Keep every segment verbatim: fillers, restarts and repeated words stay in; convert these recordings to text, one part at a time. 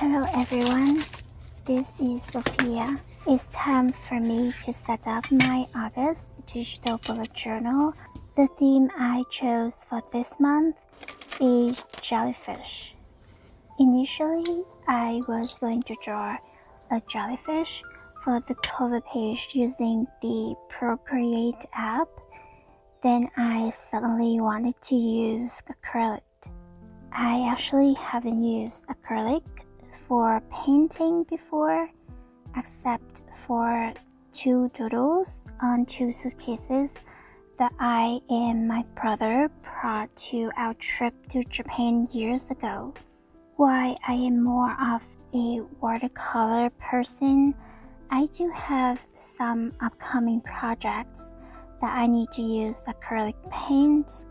Hello everyone, this is Sophia. It's time for me to set up my August digital bullet journal. The theme I chose for this month is jellyfish. Initially, I was going to draw a jellyfish for the cover page using the Procreate app. Then I suddenly wanted to use acrylic. I actually haven't used acrylic for painting before, except for two doodles on two suitcases that I and my brother brought to our trip to Japan years ago. While I am more of a watercolor person, I do have some upcoming projects that I need to use acrylic paints.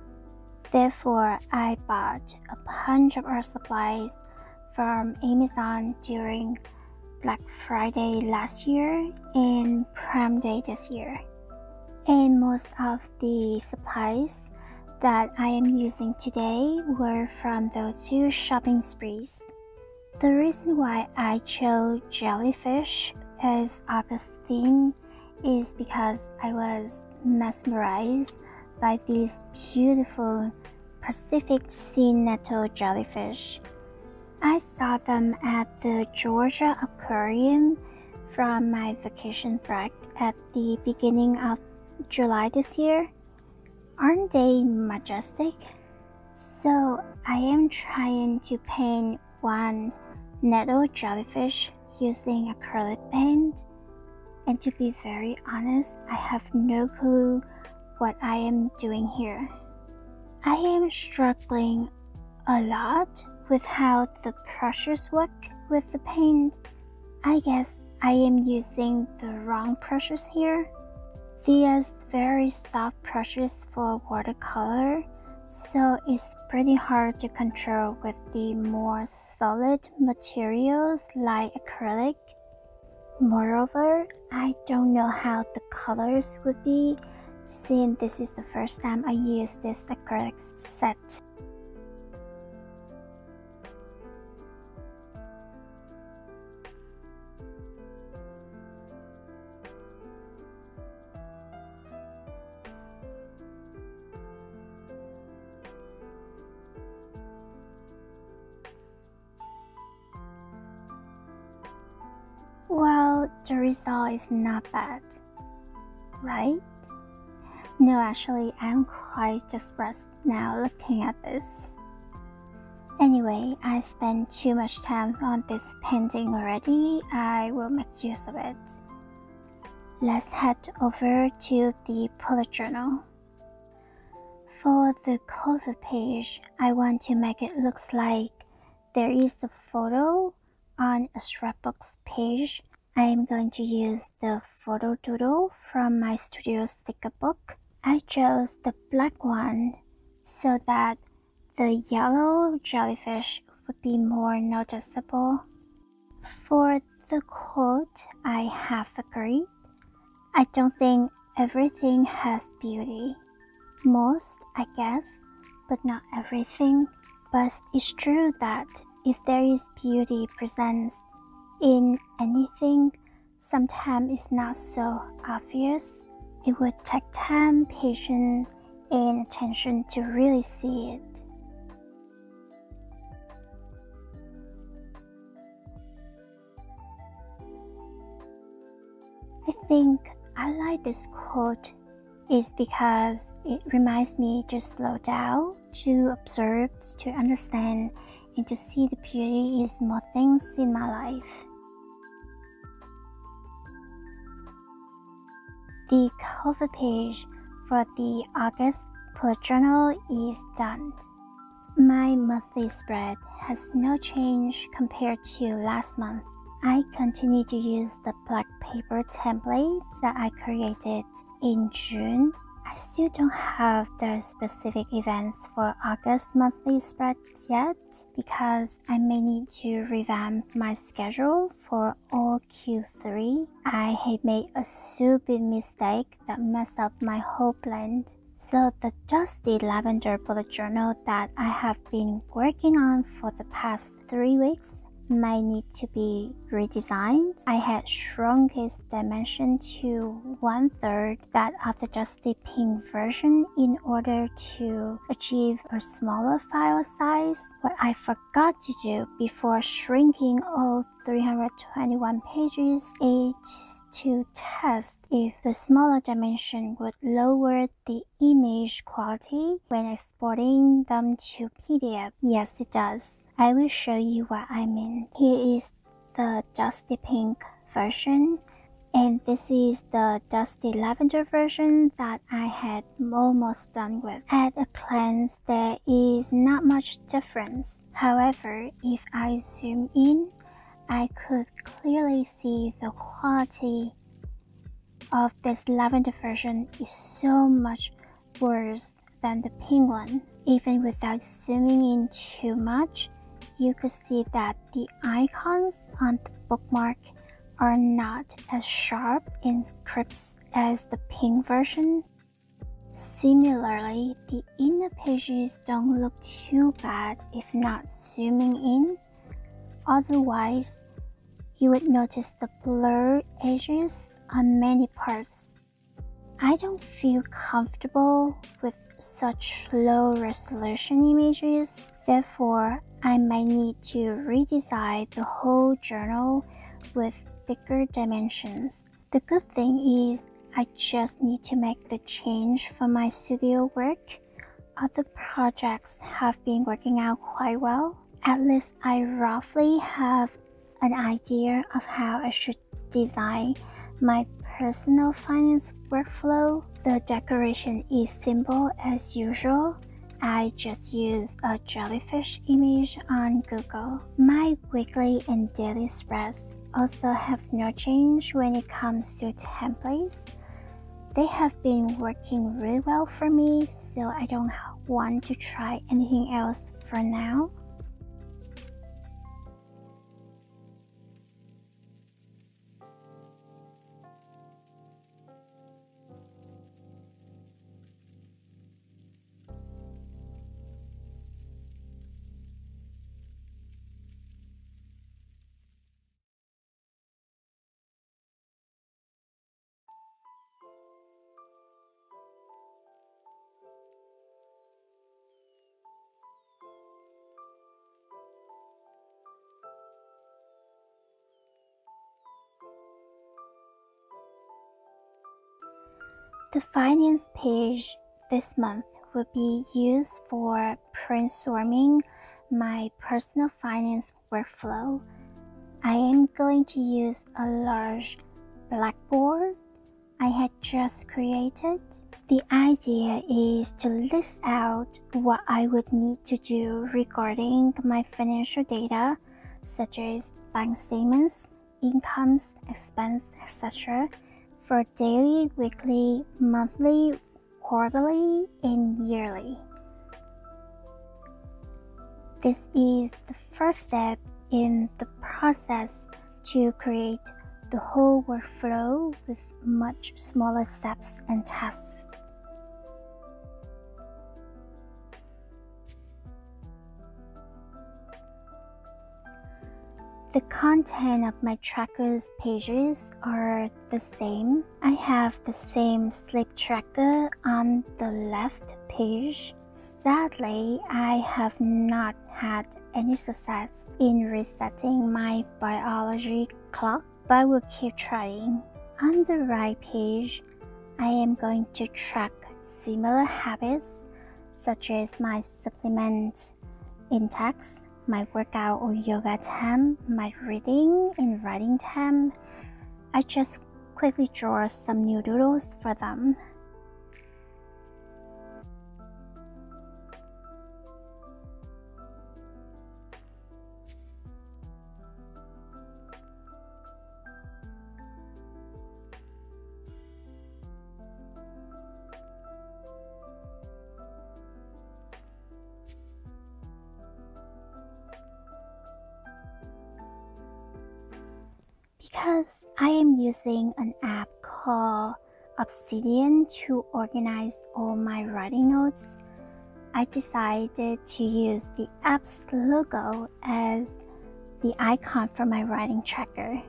Therefore, I bought a bunch of art supplies from Amazon during Black Friday last year and Prime Day this year. And most of the supplies that I am using today were from those two shopping sprees. The reason why I chose jellyfish as August theme is because I was mesmerized by these beautiful Pacific Sea Nettle jellyfish. I saw them at the Georgia Aquarium from my vacation break at the beginning of July this year. Aren't they majestic? So I am trying to paint one nettle jellyfish using acrylic paint, and to be very honest, I have no clue what I am doing here. I am struggling a lot with how the brushes work with the paint. I guess I am using the wrong brushes here. There's very soft brushes for watercolor, so it's pretty hard to control with the more solid materials like acrylic. Moreover, I don't know how the colors would be, since this is the first time I use this acrylic set. Well, the result is not bad, right? No, actually, I'm quite depressed now looking at this. Anyway, I spent too much time on this painting already. I will make use of it. Let's head over to the bullet journal. For the cover page, I want to make it look like there is a photo on a scrapbook's page. I am going to use the photo doodle from my studio sticker book. I chose the black one so that the yellow jellyfish would be more noticeable. For the quote, I have agreed. I don't think everything has beauty. Most, I guess, but not everything. But it's true that if there is beauty present in anything, sometimes it's not so obvious. It would take time, patience, and attention to really see it. I think I like this quote is because it reminds me to slow down, to observe, to understand, and to see the beauty is more things in my life. The cover page for the August bullet journal is done. My monthly spread has no change compared to last month. I continue to use the black paper template that I created in June. I still don't have the specific events for August monthly spread yet because I may need to revamp my schedule for all Q three. I had made a stupid mistake that messed up my whole plan. So the dusty lavender bullet journal that I have been working on for the past three weeks may need to be redesigned. I had shrunk its dimension to one third that of the dusty pink version in order to achieve a smaller file size. What I forgot to do before shrinking all three hundred twenty-one pages is to test if the smaller dimension would lower the image quality when exporting them to P D F. Yes, it does. I will show you what I mean. Here is the dusty pink version, and this is the dusty lavender version that I had almost done with. At a glance, there is not much difference. However, if I zoom in, I could clearly see the quality of this lavender version is so much worse than the pink one. Even without zooming in too much, you could see that the icons on the bookmark are not as sharp in scripts as the pink version. Similarly, the inner pages don't look too bad if not zooming in. Otherwise, you would notice the blurred edges on many parts. I don't feel comfortable with such low resolution images, therefore I might need to redesign the whole journal with bigger dimensions. The good thing is I just need to make the change for my studio work. Other projects have been working out quite well. At least I roughly have an idea of how I should design my personal finance workflow. The decoration is simple as usual. I just used a jellyfish image on Google. My weekly and daily spreads also have no change when it comes to templates. They have been working really well for me, so I don't want to try anything else for now. The finance page this month will be used for brainstorming my personal finance workflow. I am going to use a large blackboard I had just created. The idea is to list out what I would need to do regarding my financial data, such as bank statements, incomes, expense, et cetera, for daily, weekly, monthly, quarterly, and yearly. This is the first step in the process to create the whole workflow with much smaller steps and tasks. The content of my trackers pages are the same. I have the same sleep tracker on the left page. Sadly, I have not had any success in resetting my biology clock, but I will keep trying. On the right page, I am going to track similar habits such as my supplement intakes, my workout or yoga time, my reading and writing time. I just quickly draw some new doodles for them. Because I am using an app called Obsidian to organize all my writing notes, I decided to use the app's logo as the icon for my writing tracker.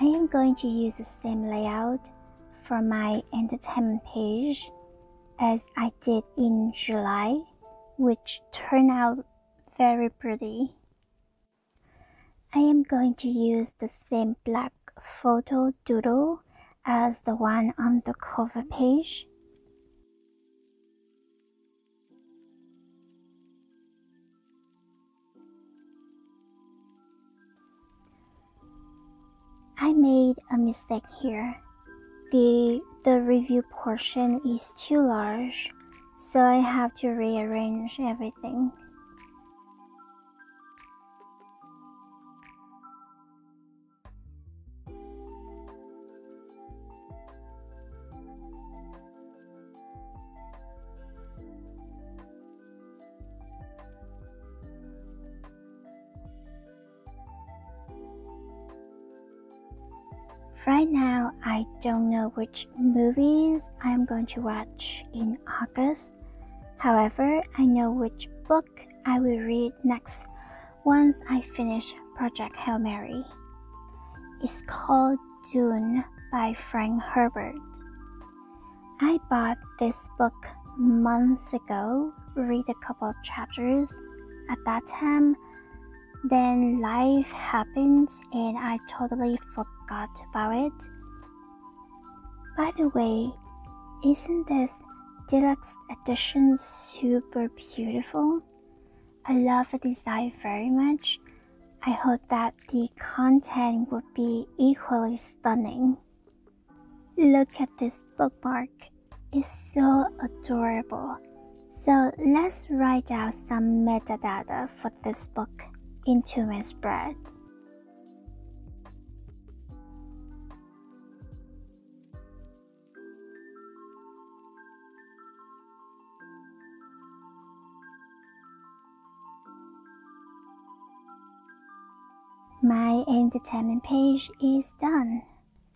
I am going to use the same layout for my entertainment page as I did in July, which turned out very pretty. I am going to use the same black photo doodle as the one on the cover page. I made a mistake here. The, the review portion is too large, so I have to rearrange everything. Right now, I don't know which movies I'm going to watch in August. However, I know which book I will read next once I finish Project Hail Mary. It's called Dune by Frank Herbert. I bought this book months ago, read a couple of chapters at that time. Then life happened and I totally forgot about it. By the way, isn't this deluxe edition super beautiful? I love the design very much. I hope that the content would be equally stunning. Look at this bookmark. It's so adorable. So let's write down some metadata for this book into my spread. My entertainment page is done.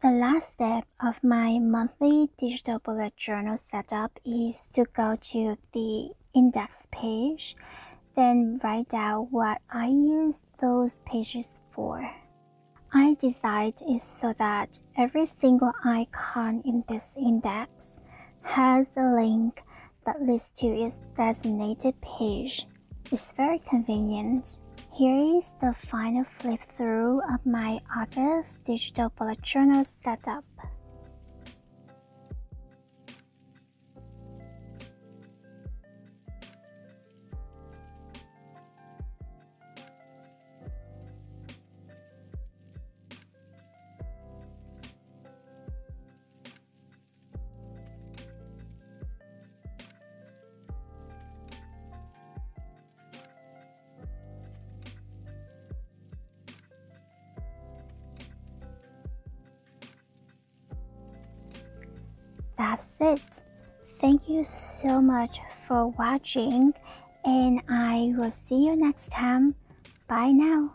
The last step of my monthly digital bullet journal setup is to go to the index page, then write down what I use those pages for. I designed it so that every single icon in this index has a link that leads to its designated page. It's very convenient. Here is the final flip through of my August digital bullet journal setup. That's it. Thank you so much for watching, and I will see you next time. Bye now.